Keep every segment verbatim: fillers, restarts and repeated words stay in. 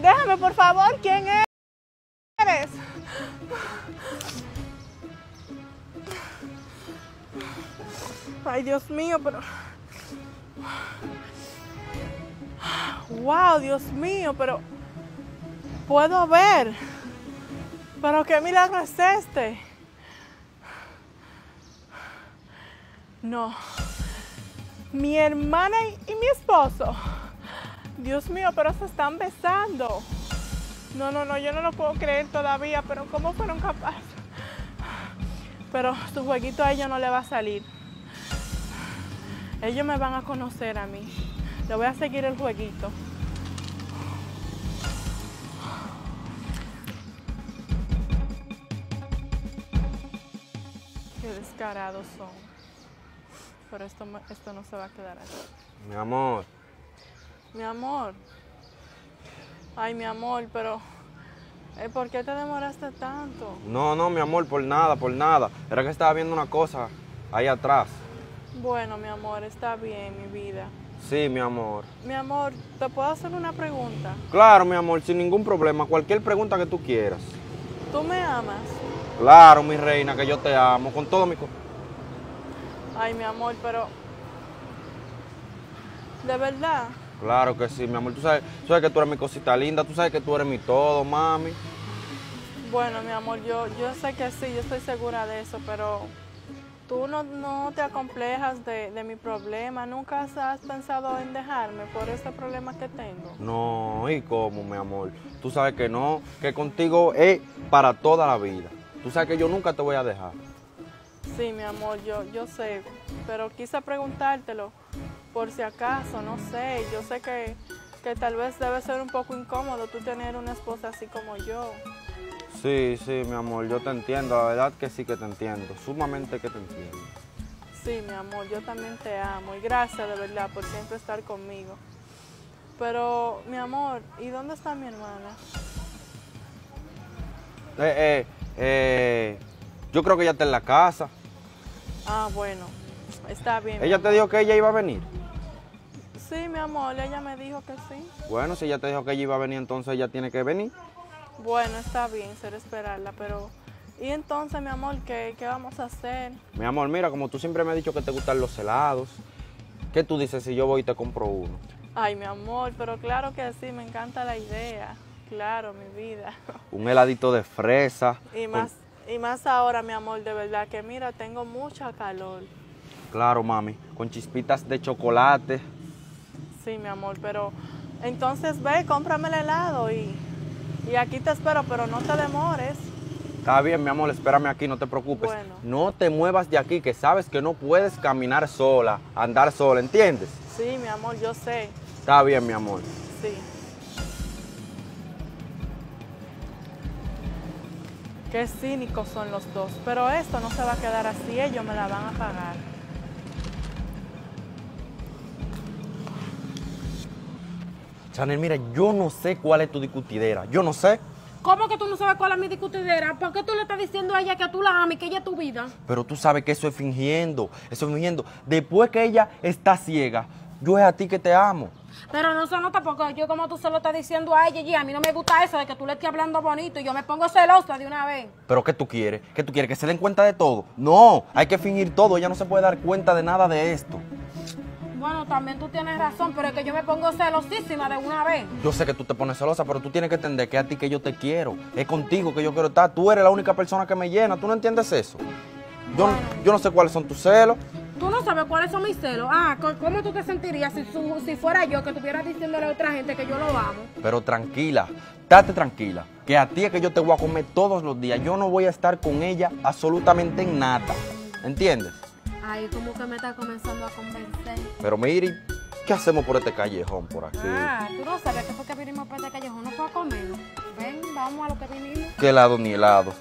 Déjame, por favor, ¿quién eres? Ay, Dios mío, pero... Wow, Dios mío, pero... Puedo ver. Pero qué milagro es este. No. Mi hermana y, y mi esposo. Dios mío, pero se están besando. No, no, no, yo no lo puedo creer todavía, pero ¿cómo fueron capaces? Pero su jueguito a ellos no le va a salir. Ellos me van a conocer a mí. Le voy a seguir el jueguito. Qué descarados son. Pero esto, esto no se va a quedar así. Mi amor. Mi amor. Ay, mi amor, pero... ¿Por qué te demoraste tanto? No, no, mi amor, por nada, por nada. Era que estaba viendo una cosa ahí atrás. Bueno, mi amor, está bien, mi vida. Sí, mi amor. Mi amor, ¿te puedo hacer una pregunta? Claro, mi amor, sin ningún problema. Cualquier pregunta que tú quieras. ¿Tú me amas? Claro, mi reina, que yo te amo. Con todo mi... Ay, mi amor, pero... ¿De verdad? Claro que sí, mi amor. Tú sabes, tú sabes que tú eres mi cosita linda. Tú sabes que tú eres mi todo, mami. Bueno, mi amor, yo, yo sé que sí. Yo estoy segura de eso, pero... Tú no, no te acomplejas de, de mi problema. Nunca has, has pensado en dejarme por ese problema que tengo. No, ¿y cómo, mi amor? Tú sabes que no, que contigo es para toda la vida. Tú sabes que yo nunca te voy a dejar. Sí, mi amor, yo, yo sé, pero quise preguntártelo por si acaso, no sé. Yo sé que, que tal vez debe ser un poco incómodo tú tener una esposa así como yo. Sí, sí, mi amor, yo te entiendo, la verdad que sí que te entiendo, sumamente que te entiendo. Sí, mi amor, yo también te amo y gracias de verdad por siempre estar conmigo. Pero, mi amor, ¿y dónde está mi hermana? Eh, eh, eh, yo creo que ella está en la casa. Ah, bueno, está bien. ¿Ella te dijo que ella iba a venir? Sí, mi amor, ella me dijo que sí. Bueno, si ella te dijo que ella iba a venir, entonces ella tiene que venir. Bueno, está bien ser esperarla, pero... ¿Y entonces, mi amor, qué, qué vamos a hacer? Mi amor, mira, como tú siempre me has dicho que te gustan los helados, ¿qué tú dices si yo voy y te compro uno? Ay, mi amor, pero claro que sí, me encanta la idea. Claro, mi vida. Un heladito de fresa. Y más, con... y más ahora, mi amor, de verdad, que mira, tengo mucha calor. Claro, mami, con chispitas de chocolate. Sí, mi amor, pero... Entonces, ve, cómprame el helado y... Y aquí te espero, pero no te demores. Está bien, mi amor, espérame aquí, no te preocupes. Bueno. No te muevas de aquí, que sabes que no puedes caminar sola, andar sola, ¿entiendes? Sí, mi amor, yo sé. Está bien, mi amor. Sí. Qué cínicos son los dos, pero esto no se va a quedar así, ellos me la van a pagar. Chanel, mira, yo no sé cuál es tu discutidera, yo no sé. ¿Cómo que tú no sabes cuál es mi discutidera? ¿Por qué tú le estás diciendo a ella que tú la amas y que ella es tu vida? Pero tú sabes que eso es fingiendo, eso es fingiendo. Después que ella está ciega, yo es a ti que te amo. Pero no se nota porque yo como tú se lo estás diciendo a ella y a mí no me gusta eso de que tú le estés hablando bonito y yo me pongo celosa de una vez. ¿Pero qué tú quieres? ¿Qué tú quieres? ¿Que se den cuenta de todo? No, hay que fingir todo, ella no se puede dar cuenta de nada de esto. Bueno, también tú tienes razón, pero es que yo me pongo celosísima de una vez. Yo sé que tú te pones celosa, pero tú tienes que entender que es a ti que yo te quiero. Es contigo que yo quiero estar. Tú eres la única persona que me llena. ¿Tú no entiendes eso? Yo, bueno, no, yo no sé cuáles son tus celos. Tú no sabes cuáles son mis celos. Ah, ¿cómo tú te sentirías si, su, si fuera yo que estuviera diciéndole a otra gente que yo lo amo? Pero tranquila, estate tranquila, que a ti es que yo te voy a comer todos los días. Yo no voy a estar con ella absolutamente en nada. ¿Entiendes? Ay, como que me está comenzando a convencer. Pero mire, ¿qué hacemos por este callejón por aquí? Ah, tú no sabes que fue que vinimos por este callejón, no fue a comer. Ven, vamos a lo que vinimos. ¿Qué helado ni helado?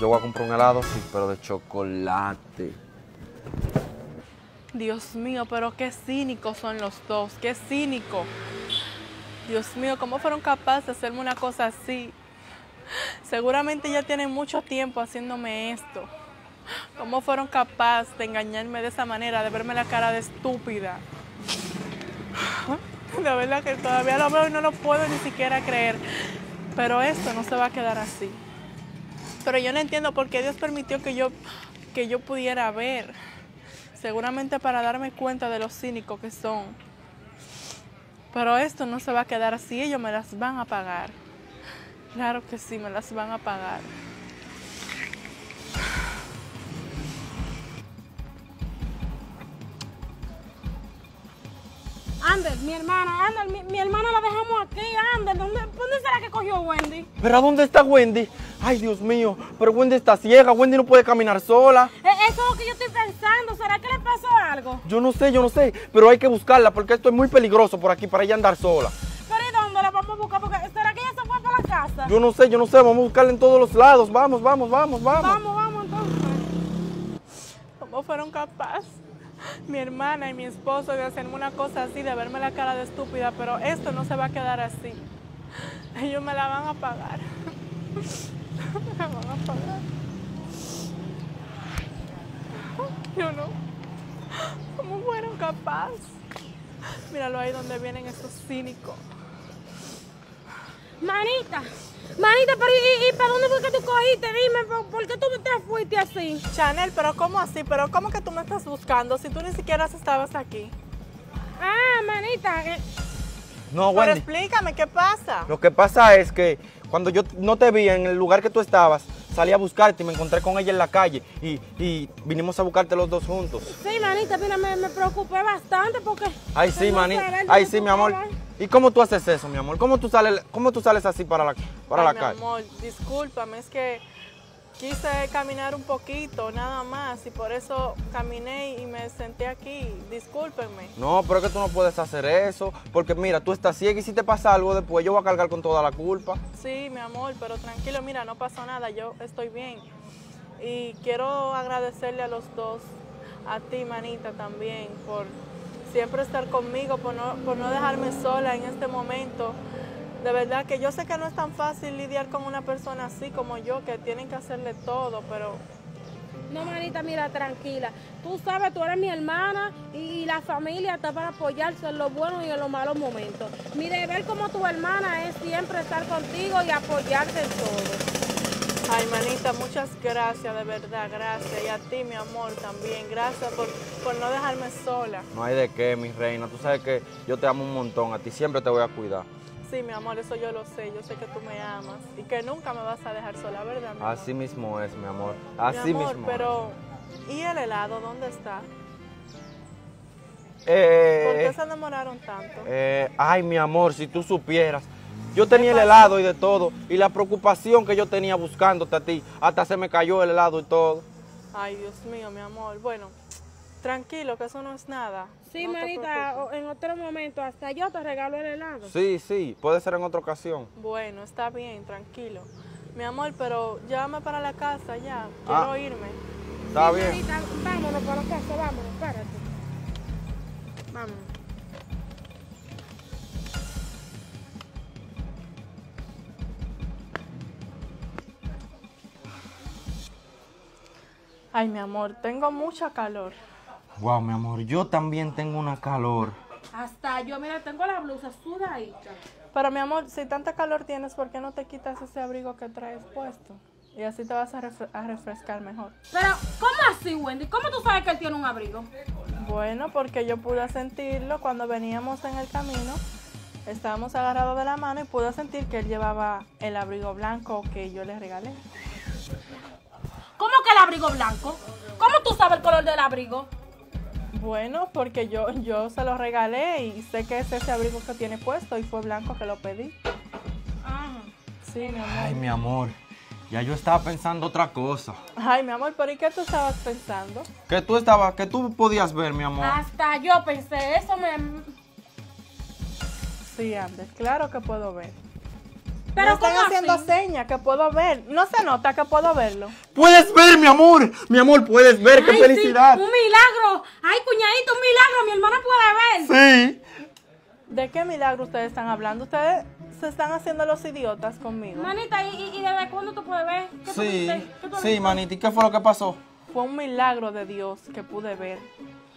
Yo voy a comprar un helado, sí, pero de chocolate. Dios mío, pero qué cínicos son los dos, qué cínico. Dios mío, ¿cómo fueron capaces de hacerme una cosa así? Seguramente ya tienen mucho tiempo haciéndome esto. ¿Cómo fueron capaces de engañarme de esa manera, de verme la cara de estúpida? La verdad que todavía lo veo y no lo puedo ni siquiera creer. Pero esto no se va a quedar así. Pero yo no entiendo por qué Dios permitió que yo, que yo pudiera ver. Seguramente para darme cuenta de lo cínicos que son. Pero esto no se va a quedar así. Ellos me las van a pagar. Claro que sí, me las van a pagar. Ander, mi hermana, Ander, mi, mi hermana la dejamos aquí, Ander, ¿dónde, ¿dónde será que cogió Wendy? ¿Pero a dónde está Wendy? Ay, Dios mío, pero Wendy está ciega, Wendy no puede caminar sola. Eh, eso es lo que yo estoy pensando, ¿será que le pasó algo? Yo no sé, yo no sé, pero hay que buscarla porque esto es muy peligroso por aquí para ella andar sola. ¿Pero y dónde la vamos a buscar? Porque, ¿será que ella se fue para la casa? Yo no sé, yo no sé, vamos a buscarla en todos los lados, vamos, vamos, vamos, vamos. Vamos, vamos, entonces. ¿Cómo fueron capaces? Mi hermana y mi esposo de hacerme una cosa así, de verme la cara de estúpida, pero esto no se va a quedar así. Ellos me la van a pagar. Me la van a pagar. Yo no. ¿Cómo fueron capaces? Míralo ahí donde vienen esos cínicos. Manita, manita, pero ¿y, y para dónde fue que tú cogiste? Dime, ¿por, ¿por qué tú te fuiste así? Chanel, pero ¿cómo así? ¿Pero cómo que tú me estás buscando si tú ni siquiera estabas aquí? Ah, manita. Eh. No, Wendy. Pero explícame, ¿qué pasa? Lo que pasa es que cuando yo no te vi en el lugar que tú estabas, salí a buscarte y me encontré con ella en la calle y, y vinimos a buscarte los dos juntos. Sí, manita, mira, me, me preocupé bastante porque... Ay, sí, manita, ay, sí, mi amor. ¿Y cómo tú haces eso, mi amor? ¿Cómo tú sales, cómo tú sales así para la, para ay, la mi calle? Mi amor, discúlpame, es que quise caminar un poquito, nada más, y por eso caminé y me senté aquí. Discúlpenme. No, pero es que tú no puedes hacer eso, porque mira, tú estás ciega y si te pasa algo después, yo voy a cargar con toda la culpa. Sí, mi amor, pero tranquilo, mira, no pasó nada, yo estoy bien. Y quiero agradecerle a los dos, a ti, manita, también, por... siempre estar conmigo, por no, por no dejarme sola en este momento. De verdad que yo sé que no es tan fácil lidiar con una persona así como yo, que tienen que hacerle todo, pero... No, manita, mira, tranquila. Tú sabes, tú eres mi hermana y la familia está para apoyarse en los buenos y en los malos momentos. Mi deber como tu hermana es siempre estar contigo y apoyarte en todo. Ay, manita, muchas gracias, de verdad, gracias. Y a ti, mi amor, también. Gracias por... por no dejarme sola. No hay de qué, mi reina. Tú sabes que yo te amo un montón. A ti siempre te voy a cuidar. Sí, mi amor, eso yo lo sé. Yo sé que tú me amas y que nunca me vas a dejar sola, ¿verdad, mi amor? Así mismo es, mi amor. Así mi amor, mismo pero... es. ¿Y el helado dónde está? Eh, ¿Por qué se enamoraron tanto? Eh, ay, mi amor, si tú supieras. Yo tenía el helado y de todo. Y la preocupación que yo tenía buscándote a ti. Hasta se me cayó el helado y todo. Ay, Dios mío, mi amor. Bueno... tranquilo, que eso no es nada. Sí, no, manita, en otro momento, hasta yo te regalo el helado. Sí, sí, puede ser en otra ocasión. Bueno, está bien, tranquilo. Mi amor, pero llévame para la casa ya, quiero ah, irme. Está sí, bien. Manita, vámonos para la casa, vámonos, párate. Vámonos. Ay, mi amor, tengo mucha calor. Wow, mi amor, yo también tengo una calor. Hasta yo, mira, tengo la blusa sudadita. Pero, mi amor, si tanta calor tienes, ¿por qué no te quitas ese abrigo que traes puesto? Y así te vas a, refre a refrescar mejor. Pero, ¿cómo así, Wendy? ¿Cómo tú sabes que él tiene un abrigo? Bueno, porque yo pude sentirlo cuando veníamos en el camino. Estábamos agarrados de la mano y pude sentir que él llevaba el abrigo blanco que yo le regalé. ¿Cómo que el abrigo blanco? ¿Cómo tú sabes el color del abrigo? Bueno, porque yo, yo se lo regalé y sé que es ese abrigo que tiene puesto y fue blanco que lo pedí. Ah, sí, mi amor. Ay, mi amor, ya yo estaba pensando otra cosa. Ay, mi amor, pero ¿y qué tú estabas pensando? Que tú estabas, que tú podías ver, mi amor. Hasta yo pensé eso, me... Sí, Andrés, claro que puedo ver. Pero me están haciendo así? Señas que puedo ver. No se nota que puedo verlo. ¡Puedes ver, mi amor! Mi amor, puedes ver. Ay, ¡qué felicidad! Sí, ¡un milagro! ¡Ay, cuñadito, un milagro! ¡Mi hermana puede ver! Sí. ¿De qué milagro ustedes están hablando? Ustedes se están haciendo los idiotas conmigo. Manita, ¿y, y desde cuándo tú puedes ver? ¿Qué sí, tú, te, qué tú sí, manita. ¿Y qué fue lo que pasó? Fue un milagro de Dios que pude ver.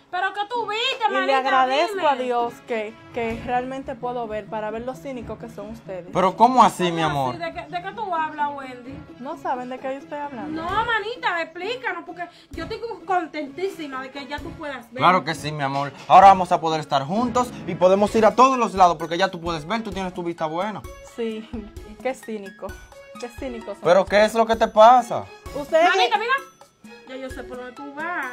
Pero que tú viste, manita, y le agradezco dime. a Dios que, que realmente puedo ver para ver los cínicos que son ustedes. Pero ¿cómo así, ¿Cómo mi amor? Así? ¿De, qué, ¿De qué tú hablas, Wendy? No saben de qué yo estoy hablando. No, manita, explícanos, porque yo estoy contentísima de que ya tú puedas ver. Claro que sí, mi amor. Ahora vamos a poder estar juntos y podemos ir a todos los lados, porque ya tú puedes ver, tú tienes tu vista buena. Sí, qué cínico, qué cínico son. ¿Pero qué es lo que te pasa? Ustedes... Manita, mira, ya yo sé por dónde tú vas.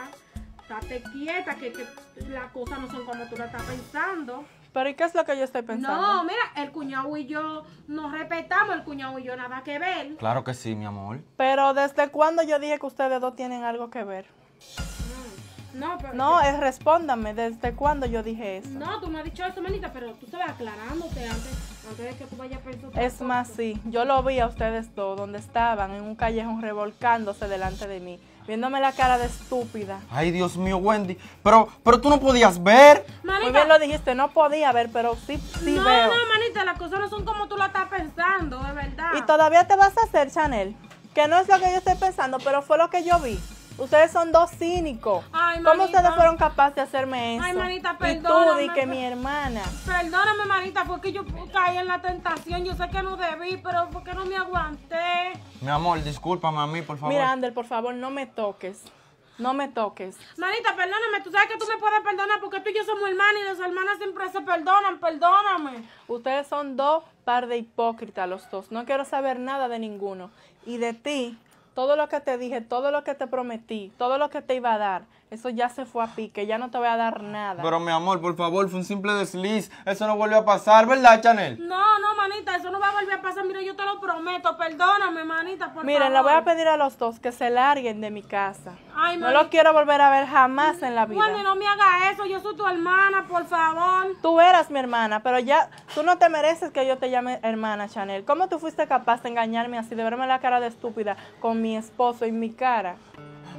Estate quieta, que, que las cosas no son como tú la estás pensando. ¿Pero y qué es lo que yo estoy pensando? No, mira, el cuñado y yo nos respetamos, el cuñado y yo nada que ver. Claro que sí, mi amor. Pero ¿desde cuándo yo dije que ustedes dos tienen algo que ver? No, pero... No, es, respóndame, ¿desde cuándo yo dije eso? No, tú me has dicho eso, manita, pero tú estabas aclarándote antes, antes de que tú vayas a pensar... Es más, sí, yo lo vi a ustedes dos, donde estaban, en un callejón revolcándose delante de mí. Viéndome la cara de estúpida. Ay, Dios mío, Wendy. Pero, pero tú no podías ver. Manita, muy bien lo dijiste, no podía ver, pero sí, sí no, veo. No, no, manita, las cosas no son como tú la estás pensando, de verdad. Y todavía te vas a hacer, Chanel, que no es lo que yo estoy pensando, pero fue lo que yo vi. Ustedes son dos cínicos. Ay, manita. ¿Cómo ustedes fueron capaces de hacerme eso? Ay, manita, perdóname. Y tú, di que mi hermana. Perdóname, manita, porque yo caí en la tentación. Yo sé que no debí, pero porque no me aguanté. Mi amor, discúlpame a mí, por favor. Mira, Ander, por favor, no me toques. No me toques. Manita, perdóname. Tú sabes que tú me puedes perdonar porque tú y yo somos hermanas y las hermanas siempre se perdonan. Perdóname. Ustedes son dos par de hipócritas los dos. No quiero saber nada de ninguno. Y de ti... Todo lo que te dije, todo lo que te prometí, todo lo que te iba a dar, eso ya se fue a pique, ya no te voy a dar nada. Pero mi amor, por favor, fue un simple desliz, eso no vuelve a pasar, ¿verdad, Chanel? No, no, manita, eso no va a volver a pasar, mira, yo te lo prometo, perdóname, manita, por Miren, favor. Miren, le voy a pedir a los dos que se larguen de mi casa. Ay, no los quiero volver a ver jamás en la vida. Bueno, no me hagas eso, yo soy tu hermana, por favor. Tú eras mi hermana, pero ya, tú no te mereces que yo te llame hermana, Chanel. ¿Cómo tú fuiste capaz de engañarme así, de verme la cara de estúpida con mi esposo en mi cara?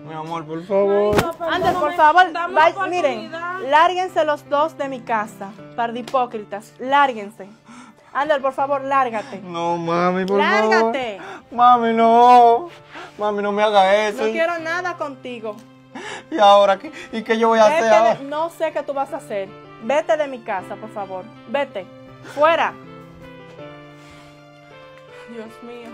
Mi amor, por favor. Ander, por favor, va, miren, lárguense los dos de mi casa, par de hipócritas, lárguense. Ander, por favor, lárgate. No, mami, por favor. Lárgate. Mami, no. Mami, no me haga eso. No quiero nada contigo. ¿Y ahora qué? ¿Y qué yo voy a hacer ahora? No sé qué tú vas a hacer. Vete de mi casa, por favor. Vete. Fuera. Dios mío.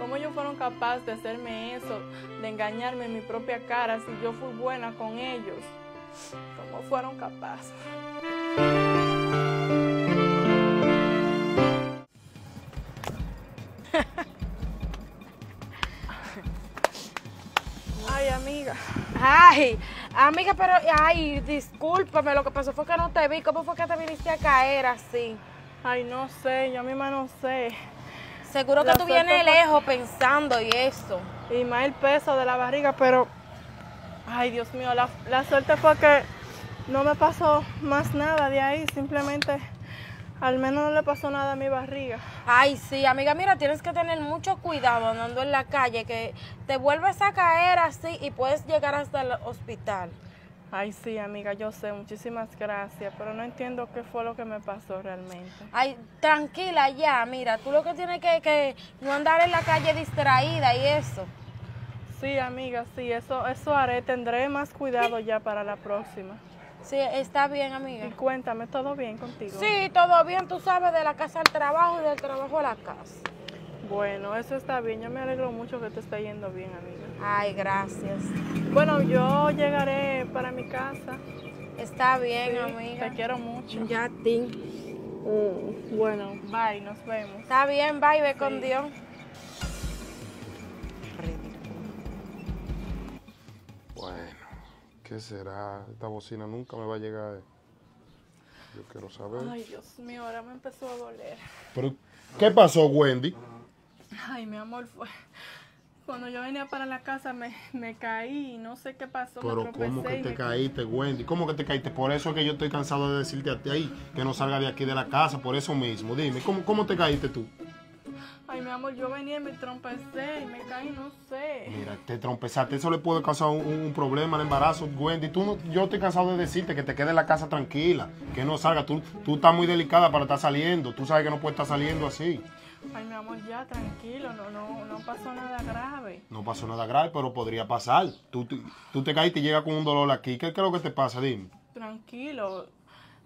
¿Cómo ellos fueron capaces de hacerme eso, de engañarme en mi propia cara si yo fui buena con ellos? ¿Cómo fueron capaces? Ay, amiga. Ay, amiga, pero ay, discúlpame, lo que pasó fue que no te vi. ¿Cómo fue que te viniste a caer así? Ay, no sé, yo misma no sé. Seguro que tú vienes lejos pensando y eso. Y más el peso de la barriga, pero... Ay, Dios mío, la, la suerte fue que no me pasó más nada de ahí. Simplemente, al menos no le pasó nada a mi barriga. Ay, sí, amiga, mira, tienes que tener mucho cuidado andando en la calle, que te vuelves a caer así y puedes llegar hasta el hospital. Ay, sí, amiga, yo sé, muchísimas gracias, pero no entiendo qué fue lo que me pasó realmente. Ay, tranquila ya, mira, tú lo que tienes que, que no andar en la calle distraída y eso. Sí, amiga, sí, eso, eso haré, tendré más cuidado ya para la próxima. Sí, está bien, amiga. Y cuéntame, ¿todo bien contigo? Sí, todo bien, tú sabes, de la casa al trabajo y del trabajo a la casa. Bueno, eso está bien. Yo me alegro mucho que te esté yendo bien, amiga. Ay, gracias. Bueno, yo llegaré para mi casa. Está bien, sí, amiga. Te quiero mucho. Ya a ti. Mm, bueno, bye, nos vemos. Está bien, bye, ve sí. con Dios. Bueno, ¿qué será? Esta bocina nunca me va a llegar. Yo quiero saber. Ay, Dios mío, ahora me empezó a doler. ¿Pero qué pasó, Wendy? Ay, mi amor, fue... Cuando yo venía para la casa me, me caí y no sé qué pasó. Pero ¿cómo que te caíste, Wendy? ¿Cómo que te caíste? Por eso es que yo estoy cansado de decirte a ti ahí que no salga de aquí de la casa, por eso mismo. Dime, ¿cómo, cómo te caíste tú? Ay, mi amor. amor, yo venía y me trompecé y me caí, no sé. Mira, te trompezaste, eso le puede causar un, un problema al embarazo, Wendy. Tú no, yo estoy cansado de decirte que te quedes en la casa tranquila, que no salgas. Tú, tú estás muy delicada para estar saliendo, tú sabes que no puedes estar saliendo así. Ay, mi amor, ya, tranquilo, no, no, no pasó nada grave. No pasó nada grave, pero podría pasar. Tú, tú, tú te caes y te llega con un dolor aquí. ¿Qué, qué es lo que te pasa? Dime. Tranquilo,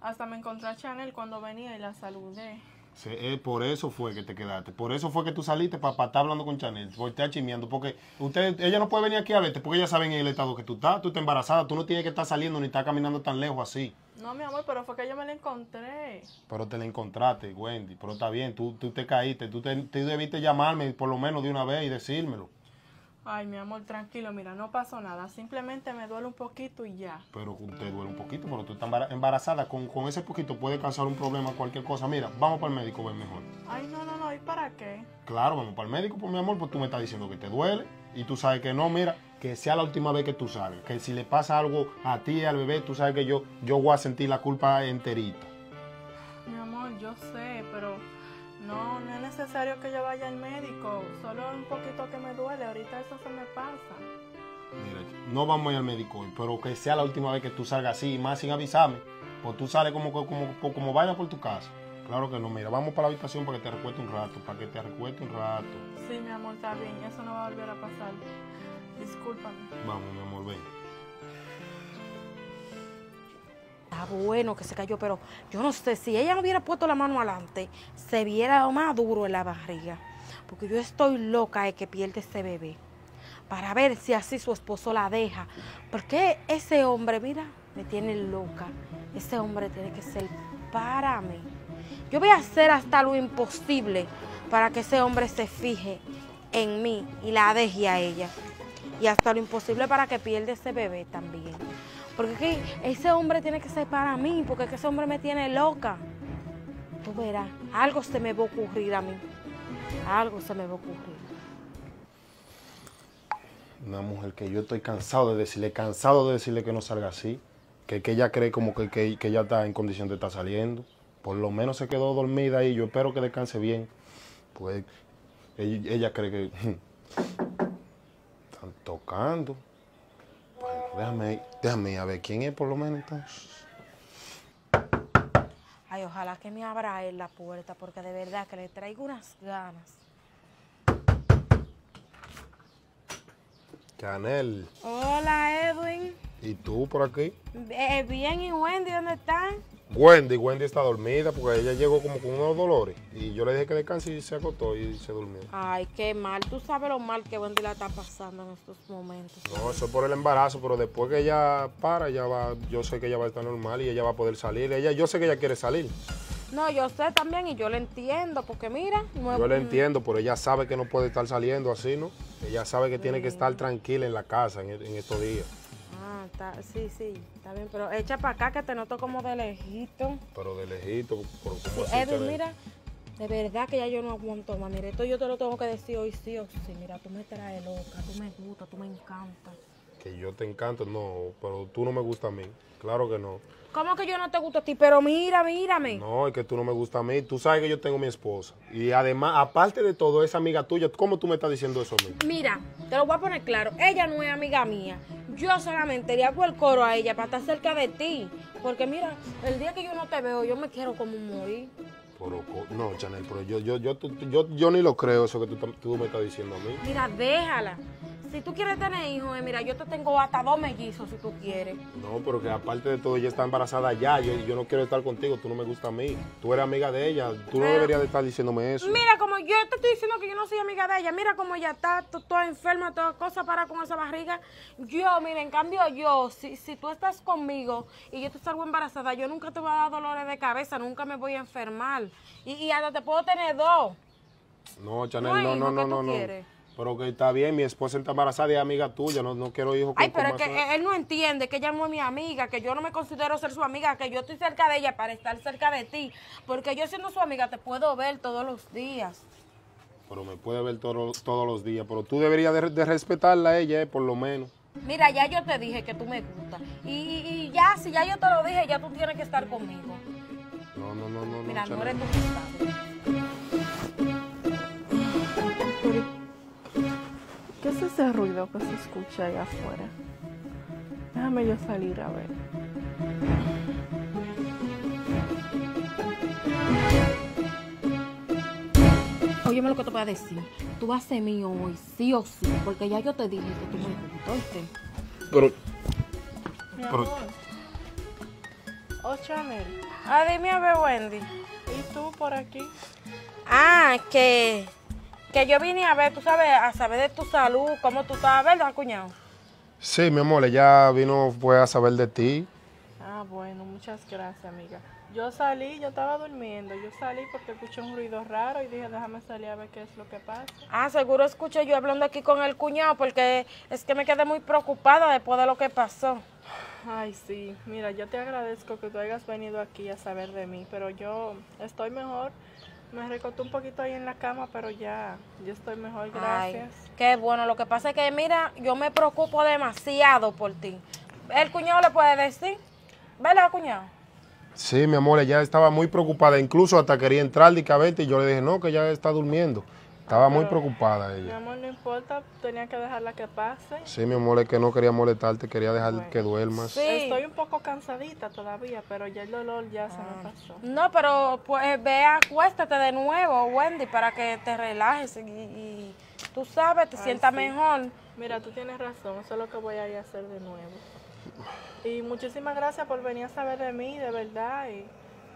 hasta me encontré a Chanel cuando venía y la saludé. Sí, eh, por eso fue que te quedaste, por eso fue que tú saliste para pa estar hablando con Chanel, por estar chismeando, porque usted, ella no puede venir aquí a verte, porque ella sabe en el estado que tú estás, tú estás embarazada, tú no tienes que estar saliendo ni estar caminando tan lejos así. No, mi amor, pero fue que yo me la encontré. Pero te la encontraste, Wendy, pero está bien, tú, tú te caíste, tú, te, tú debiste llamarme por lo menos de una vez y decírmelo. Ay, mi amor, tranquilo, mira, no pasó nada, simplemente me duele un poquito y ya. Pero te duele un poquito, pero tú estás embarazada, con, con ese poquito puede causar un problema, cualquier cosa. Mira, vamos para el médico, ven mejor. Ay, no, no, no, ¿y para qué? Claro, vamos para el médico, pues mi amor, pues tú me estás diciendo que te duele y tú sabes que no, mira, que sea la última vez que tú salgas, que si le pasa algo a ti, al bebé, tú sabes que yo, yo voy a sentir la culpa enterita. Mi amor, yo sé, pero... No, no es necesario que yo vaya al médico, solo un poquito que me duele, ahorita eso se me pasa. Mira, no vamos a ir al médico hoy, pero que sea la última vez que tú salgas así, y más sin avisarme, pues tú sales como, como, como, como vaya por tu casa. Claro que no, mira, vamos para la habitación para que te recueste un rato, para que te recueste un rato. Sí, mi amor, está bien, eso no va a volver a pasar, discúlpame. Vamos, mi amor, ven. Ah, bueno, que se cayó, pero yo no sé, si ella no hubiera puesto la mano adelante, se viera más duro en la barriga. Porque yo estoy loca de que pierde ese bebé. Para ver si así su esposo la deja. Porque ese hombre, mira, me tiene loca. Ese hombre tiene que ser para mí. Yo voy a hacer hasta lo imposible para que ese hombre se fije en mí y la deje a ella. Y hasta lo imposible para que pierda ese bebé también. Porque es que ese hombre tiene que ser para mí, porque es que ese hombre me tiene loca. Tú verás, algo se me va a ocurrir a mí. Algo se me va a ocurrir. Una mujer que yo estoy cansado de decirle, cansado de decirle que no salga así. Que, que ella cree como que, que, que ella está en condición de estar saliendo. Por lo menos se quedó dormida y yo espero que descanse bien. Pues ella, ella cree que... Están tocando. Déjame, déjame a ver quién es por lo menos entonces. Ay, ojalá que me abra él la puerta, porque de verdad que le traigo unas ganas. Chanel. Hola, Edwin. ¿Y tú por aquí? Eh, bien, ¿y Wendy dónde están? Wendy, Wendy está dormida porque ella llegó como con unos dolores y yo le dije que descanse y se acostó y se durmió. Ay, qué mal. Tú sabes lo mal que Wendy la está pasando en estos momentos. No, eso es por el embarazo, pero después que ella para, ella va, yo sé que ella va a estar normal y ella va a poder salir. Ella, yo sé que ella quiere salir. No, yo sé también y yo le entiendo porque mira... No es... Yo le entiendo, pero ella sabe que no puede estar saliendo así, ¿no? Ella sabe que sí. Tiene que estar tranquila en la casa en, en estos días. Ah, está, sí, sí, está bien, pero echa para acá que te noto como de lejito. Pero de lejito, por cómo sí, Edwin, mira, de verdad que ya yo no aguanto más. Mira, esto yo te lo tengo que decir hoy sí o sí. Mira, tú me traes loca, tú me gustas, tú me encantas. Que yo te encanto, no, pero tú no me gustas a mí, claro que no. ¿Cómo que yo no te gusto a ti? Pero mira, mírame. No, es que tú no me gustas a mí, tú sabes que yo tengo mi esposa. Y además, aparte de todo, esa amiga tuya, ¿cómo tú me estás diciendo eso a mí? Mira, te lo voy a poner claro, ella no es amiga mía. Yo solamente le hago el coro a ella para estar cerca de ti. Porque mira, el día que yo no te veo, yo me quiero como morir. Pero, no, Chanel, pero yo, yo, yo, yo, yo, yo ni lo creo eso que tú, tú me estás diciendo a mí. Mira, déjala. Si tú quieres tener hijos, eh, mira, yo te tengo hasta dos mellizos si tú quieres. No, pero que aparte de todo, ella está embarazada ya. Yo, yo no quiero estar contigo, tú no me gustas a mí. Tú eres amiga de ella, tú no eh, deberías de estar diciéndome eso. Mira, como yo te estoy diciendo que yo no soy amiga de ella, mira cómo ella está, toda enferma, toda cosa para con esa barriga. Yo, mira, en cambio yo, si, si tú estás conmigo y yo te salgo embarazada, yo nunca te voy a dar dolores de cabeza, nunca me voy a enfermar. Y, y hasta te puedo tener dos. No, Chanel, no, no, no, no, no. Pero que está bien, mi esposa está embarazada y es amiga tuya, no, no quiero hijos con... Ay, pero es que él no entiende que ella no es mi amiga, que yo no me considero ser su amiga, que yo estoy cerca de ella para estar cerca de ti, porque yo siendo su amiga te puedo ver todos los días. Pero me puede ver todo, todos los días, pero tú deberías de, de respetarla a ella, eh, por lo menos. Mira, ya yo te dije que tú me gustas, y, y ya, si ya yo te lo dije, ya tú tienes que estar conmigo. No, no, no, no. Mira, no, no eres tú que estás. ese ruido que se escucha allá afuera? Déjame yo salir a ver. Óyeme lo que te voy a decir. Tú vas a ser mío hoy, sí o sí, porque ya yo te dije que tú me gustaste. Pero... Mi amor. Oh, Chanel. Ah, dime a ver, Wendy. ¿Y tú por aquí? Ah, que... Que yo vine a ver, tú sabes, a saber de tu salud, cómo tú estás, ¿verdad, cuñado? Sí, mi amor, ella vino pues a saber de ti. Ah, bueno, muchas gracias, amiga. Yo salí, yo estaba durmiendo, yo salí porque escuché un ruido raro y dije, déjame salir a ver qué es lo que pasa. Ah, seguro escuché yo hablando aquí con el cuñado porque es que me quedé muy preocupada después de lo que pasó. Ay, sí, mira, yo te agradezco que tú hayas venido aquí a saber de mí, pero yo estoy mejor. Me recosté un poquito ahí en la cama, pero ya, yo estoy mejor, gracias. Ay, qué bueno, lo que pasa es que, mira, yo me preocupo demasiado por ti. ¿El cuñado le puede decir? ¿Verdad, cuñado? Sí, mi amor, ella estaba muy preocupada, incluso hasta quería entrar dicamente y yo le dije, no, que ella está durmiendo. Estaba ah, muy preocupada ella. Mi amor, no importa, tenía que dejarla que pase. Sí, mi amor, es que no quería molestarte, quería dejar bueno, que duermas. Sí. Estoy un poco cansadita todavía, pero ya el dolor ya ah. se me pasó. No, pero pues ve, acuéstate de nuevo, Wendy, para que te relajes y, y tú sabes, te Ay, sientas sí. mejor. Mira, tú tienes razón, eso es lo que voy a ir a hacer de nuevo. Y muchísimas gracias por venir a saber de mí, de verdad, y...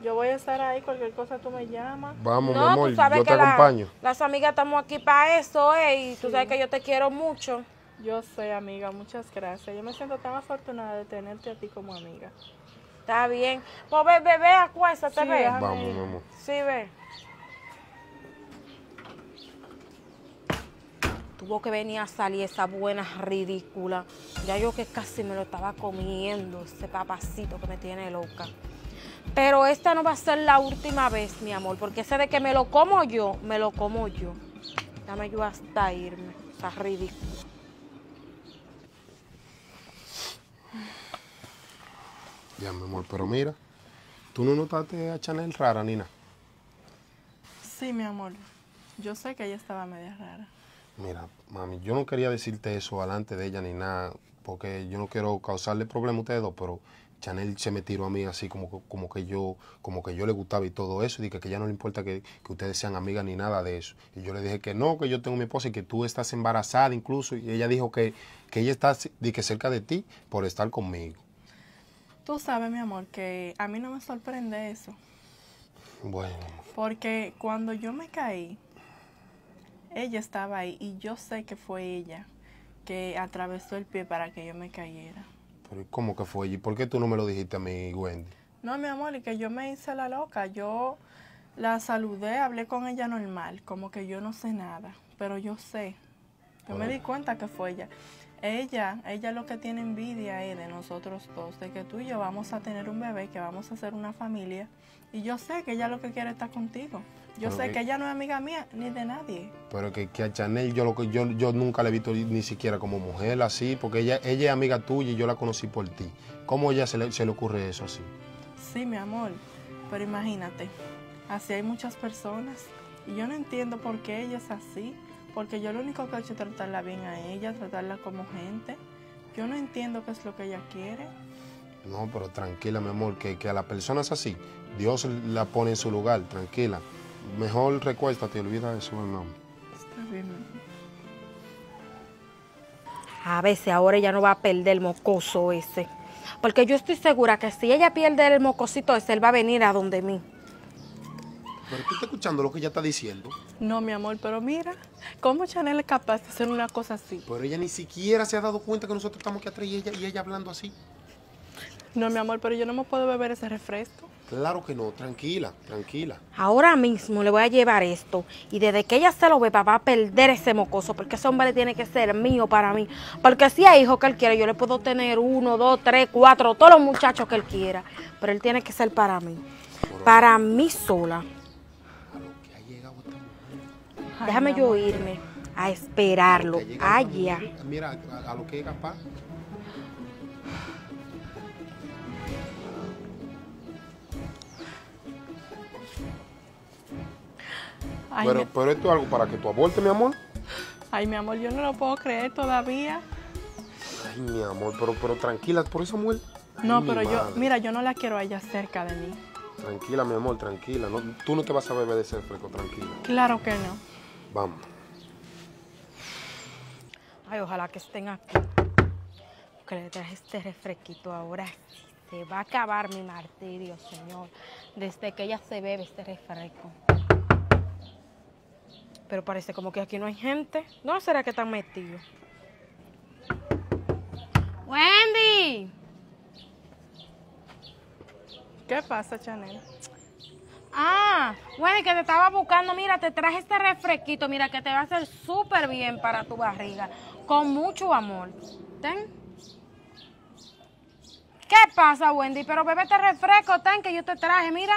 Yo voy a estar ahí, cualquier cosa tú me llamas. Vamos, no, mi amor, tú sabes yo que te la, acompaño. Las amigas estamos aquí para eso, eh, y tú sí. sabes que yo te quiero mucho. Yo sé, amiga, muchas gracias. Yo me siento tan afortunada de tenerte a ti como amiga. Está bien. Pues ve, bebé, acuéstate, sí, ve. Vamos, vamos. Sí, ve. Tuvo que venir a salir esa buena ridícula. Ya yo que casi me lo estaba comiendo, ese papacito que me tiene loca. Pero esta no va a ser la última vez, mi amor, porque sé de que me lo como yo, me lo como yo. Dame yo hasta irme, está ridículo. Ya, mi amor, pero mira, ¿tú no notaste a Chanel rara, Nina? Sí, mi amor, yo sé que ella estaba media rara. Mira, mami, yo no quería decirte eso delante de ella ni nada, porque yo no quiero causarle problema a ustedes dos, pero... Chanel se me tiró a mí así como, como, que yo, como que yo le gustaba y todo eso. Y dije que ya no le importa que, que ustedes sean amigas ni nada de eso. Y yo le dije que no, que yo tengo mi esposa y que tú estás embarazada incluso. Y ella dijo que, que ella está dije, cerca de ti por estar conmigo. Tú sabes, mi amor, que a mí no me sorprende eso. Bueno. Porque cuando yo me caí, ella estaba ahí y yo sé que fue ella que atravesó el pie para que yo me cayera. ¿Cómo que fue allí? ¿Por qué tú no me lo dijiste a mí, Wendy? No, mi amor, es que yo me hice la loca. Yo la saludé, hablé con ella normal, como que yo no sé nada, pero yo sé. Yo bueno. me di cuenta que fue ella. Ella, ella lo que tiene envidia es de nosotros dos, de que tú y yo vamos a tener un bebé, que vamos a hacer una familia. Y yo sé que ella lo que quiere es estar contigo. Yo pero sé que, que ella no es amiga mía ni de nadie. Pero que, que a Chanel yo, lo que, yo, yo nunca la he visto ni siquiera como mujer así, porque ella, ella es amiga tuya y yo la conocí por ti. ¿Cómo a ella se le, se le ocurre eso así? Sí, mi amor, pero imagínate, así hay muchas personas y yo no entiendo por qué ella es así, porque yo lo único que he hecho es tratarla bien a ella, tratarla como gente. Yo no entiendo qué es lo que ella quiere. No, pero tranquila, mi amor, que, que a las personas así, Dios la pone en su lugar, tranquila. Mejor recuéstate, olvida eso, hermano. Está bien, hermano. A veces ahora ella no va a perder el mocoso ese. Porque yo estoy segura que si ella pierde el mocosito ese, él va a venir a donde mí. ¿Pero tú estás escuchando lo que ella está diciendo? No, mi amor, pero mira, ¿cómo Chanel es capaz de hacer una cosa así? Pero ella ni siquiera se ha dado cuenta que nosotros estamos aquí atrás y ella, y ella hablando así. No, mi amor, pero yo no me puedo beber ese refresco. Claro que no, tranquila, tranquila. Ahora mismo le voy a llevar esto y desde que ella se lo beba va a perder ese mocoso porque ese hombre tiene que ser mío para mí. Porque si hay hijos que él quiere, yo le puedo tener uno, dos, tres, cuatro, todos los muchachos que él quiera. Pero él tiene que ser para mí, pero para mí sola. A lo que ha llegado esta mujer. Ay, déjame yo irme a esperarlo, allá. Mira, a, a lo que llega papá. Ay, pero, me... pero esto es algo para que tú abortes, mi amor. Ay, mi amor, yo no lo puedo creer todavía. Ay, mi amor, pero, pero tranquila, por eso, Samuel. Ay, no, pero madre. Yo, mira, yo no la quiero a ella cerca de mí. Tranquila, mi amor, tranquila. No, tú no te vas a beber de ese fresco, tranquila. Claro que no. Vamos. Ay, ojalá que estén aquí. Que le traje este refresquito ahora. Se va a acabar mi martirio, señor. Desde que ella se bebe este refresco. Pero parece como que aquí no hay gente. ¿Dónde será que están metidos? ¡Wendy! ¿Qué pasa, Chanel? Ah, Wendy, que te estaba buscando. Mira, te traje este refresquito. Mira, que te va a hacer súper bien para tu barriga. Con mucho amor. Ten. ¿Qué pasa, Wendy? Pero bebe este refresco, ten, que yo te traje. Mira,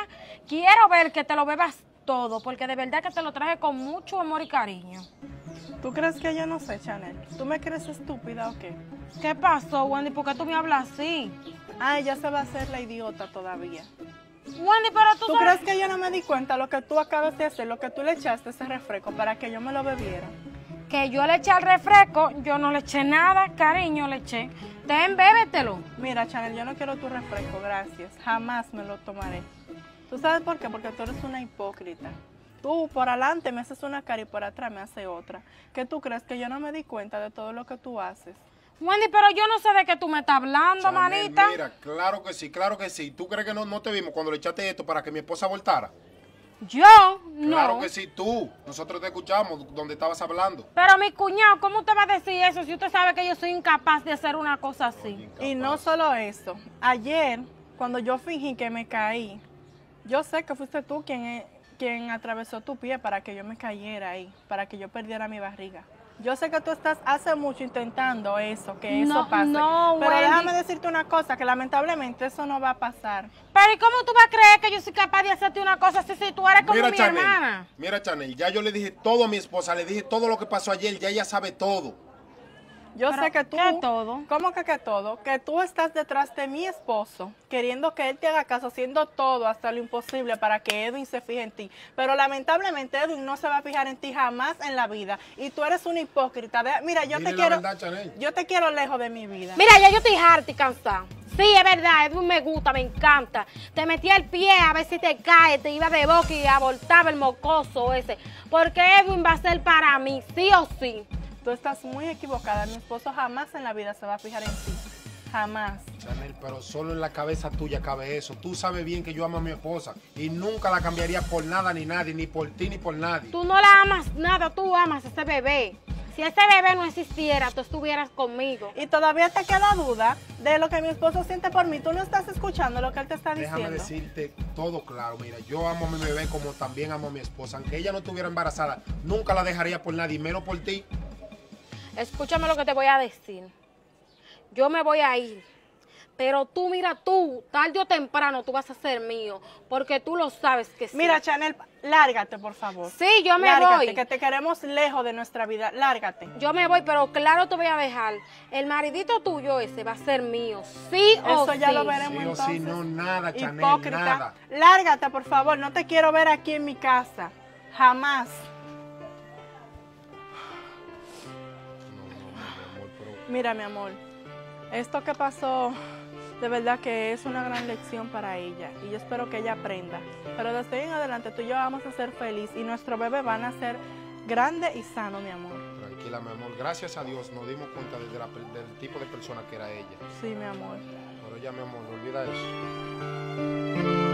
quiero ver que te lo bebas todo, porque de verdad que te lo traje con mucho amor y cariño. ¿Tú crees que yo no sé, Chanel? ¿Tú me crees estúpida o qué? ¿Qué pasó, Wendy? ¿Por qué tú me hablas así? Ah, ella se va a hacer la idiota todavía. Wendy, pero tú... ¿Tú sabes... crees que yo no me di cuenta lo que tú acabas de hacer, lo que tú le echaste ese refresco para que yo me lo bebiera? Que yo le eché al refresco, yo no le eché nada, cariño, le eché. Ten, bébetelo. Mira, Chanel, yo no quiero tu refresco, gracias. Jamás me lo tomaré. ¿Tú sabes por qué? Porque tú eres una hipócrita. Tú por adelante me haces una cara y por atrás me haces otra. ¿Qué tú crees? Que yo no me di cuenta de todo lo que tú haces. Wendy, pero yo no sé de qué tú me estás hablando, Chanel, manita. Mira, claro que sí, claro que sí. ¿Tú crees que no, no te vimos cuando le echaste esto para que mi esposa voltara? Yo no. Claro que sí, tú. Nosotros te escuchamos donde estabas hablando. Pero mi cuñado, ¿cómo usted va a decir eso si usted sabe que yo soy incapaz de hacer una cosa así? No, y no solo eso. Ayer, cuando yo fingí que me caí, yo sé que fuiste tú quien, quien atravesó tu pie para que yo me cayera ahí, para que yo perdiera mi barriga. Yo sé que tú estás hace mucho intentando eso, que no, eso pase. No, pero Wendy, déjame decirte una cosa, que lamentablemente eso no va a pasar. Pero ¿y cómo tú vas a creer que yo soy capaz de hacerte una cosa así si tú eres como mira, mi Chanel, hermana? Mira, Chanel, ya yo le dije todo a mi esposa, le dije todo lo que pasó ayer, ya ella sabe todo. Yo pero sé que tú... ¿Qué todo? ¿Cómo que qué todo? Que tú estás detrás de mi esposo, queriendo que él te haga caso, haciendo todo hasta lo imposible para que Edwin se fije en ti. Pero lamentablemente Edwin no se va a fijar en ti jamás en la vida. Y tú eres una hipócrita. De... Mira, yo Dile te quiero... Verdad, yo te quiero lejos de mi vida. Mira, ya yo estoy harta y cansada. Sí, es verdad, Edwin me gusta, me encanta. Te metí el pie a ver si te caes, te iba de boca y abortaba el mocoso ese. Porque Edwin va a ser para mí, sí o sí. Tú estás muy equivocada. Mi esposo jamás en la vida se va a fijar en ti. Jamás. Chanel, pero solo en la cabeza tuya cabe eso. Tú sabes bien que yo amo a mi esposa y nunca la cambiaría por nada ni nadie, ni por ti ni por nadie. Tú no la amas nada, tú amas a ese bebé. Si ese bebé no existiera, tú estuvieras conmigo. Y todavía te queda duda de lo que mi esposo siente por mí. Tú no estás escuchando lo que él te está diciendo. Déjame decirte todo claro. Mira, yo amo a mi bebé como también amo a mi esposa. Aunque ella no estuviera embarazada, nunca la dejaría por nadie, menos por ti. Escúchame lo que te voy a decir. Yo me voy a ir. Pero tú, mira, tú, tarde o temprano, tú vas a ser mío. Porque tú lo sabes que sí. Mira, Chanel, lárgate, por favor. Sí, yo me lárgate, voy. Que te queremos lejos de nuestra vida. Lárgate. Yo me voy, pero claro te voy a dejar. El maridito tuyo ese va a ser mío. Sí o sí. Eso ya lo veremos sí entonces. Sí o sí, no, nada, Chanel, hipócrita. Nada. Lárgate, por favor. No te quiero ver aquí en mi casa. Jamás. Mira, mi amor, esto que pasó, de verdad que es una gran lección para ella y yo espero que ella aprenda. Pero desde hoy en adelante tú y yo vamos a ser felices y nuestro bebé va a ser grande y sano, mi amor. Tranquila, mi amor. Gracias a Dios nos dimos cuenta de la, del tipo de persona que era ella. Sí, mi amor. Pero ya, mi amor, olvida eso.